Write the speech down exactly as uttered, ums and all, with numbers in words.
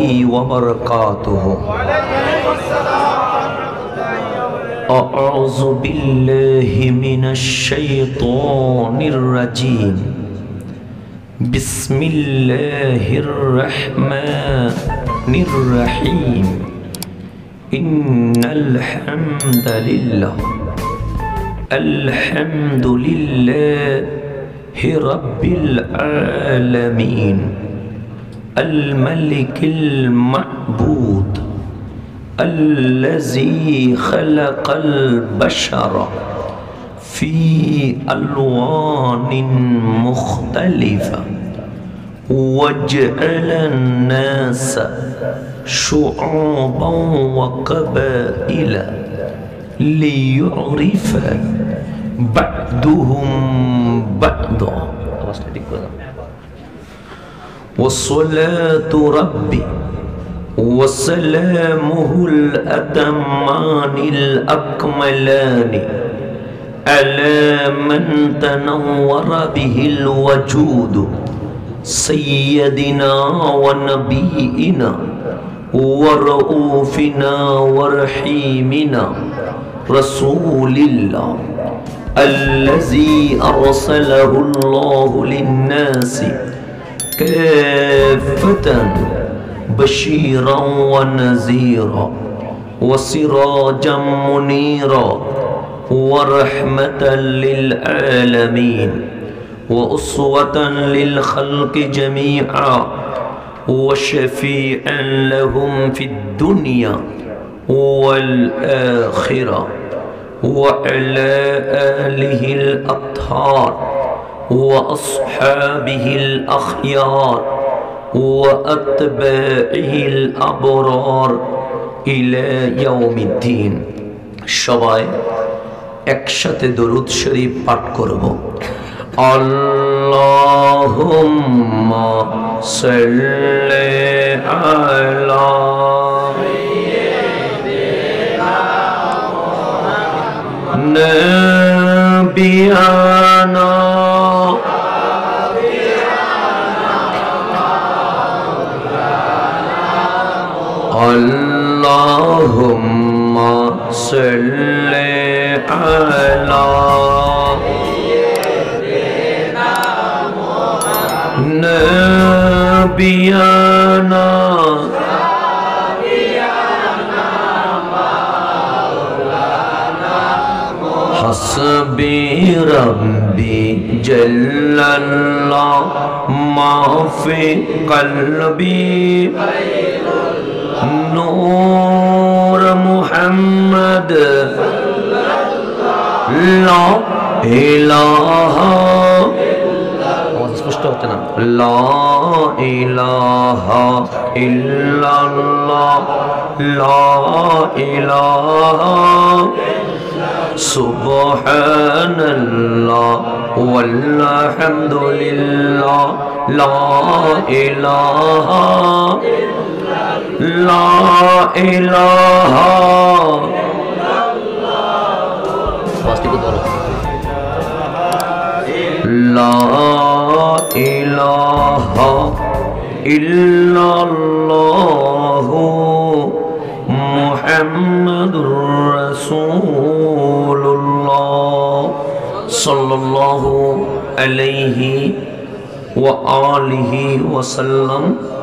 وبركاته. أعوذ بالله من الشيطان الرجيم. بسم الله الرحمن الرحيم. إن الحمد لله الحمد لله رب العالمين الملك المعبود الذي خلق البشر في ألوان مختلفة وجعل الناس شعوبا وقبائل ليعرف بعضهم بعضا. والصلاة ربي وسلامه الأتمان الأكملان على من تنور به الوجود سيدنا ونبينا ورؤوفنا ورحيمنا رسول الله الذي أرسله الله للناس كافة بشيرا ونذيرا وسراجا منيرا ورحمة للعالمين وأسوة للخلق جميعا وشفيعا لهم في الدنيا والآخرة وعلى آله الأطهار وأصحابه الأخيار وأتباعه الأبرار إلى يوم الدين. شباب أكشت درود شريف پاٹ کرو. اللهم صل على نبينا اللهم صل على سيدنا محمد نبينا سيدنا مولانا حسبي ربي جل الله ما في قلبي نور محمد لا إله لا إله إلا الله لا إله سبحان الله والحمد لله لا إله لا إله لا إله إلا الله محمد رسول الله صلى الله عليه وآله وسلم.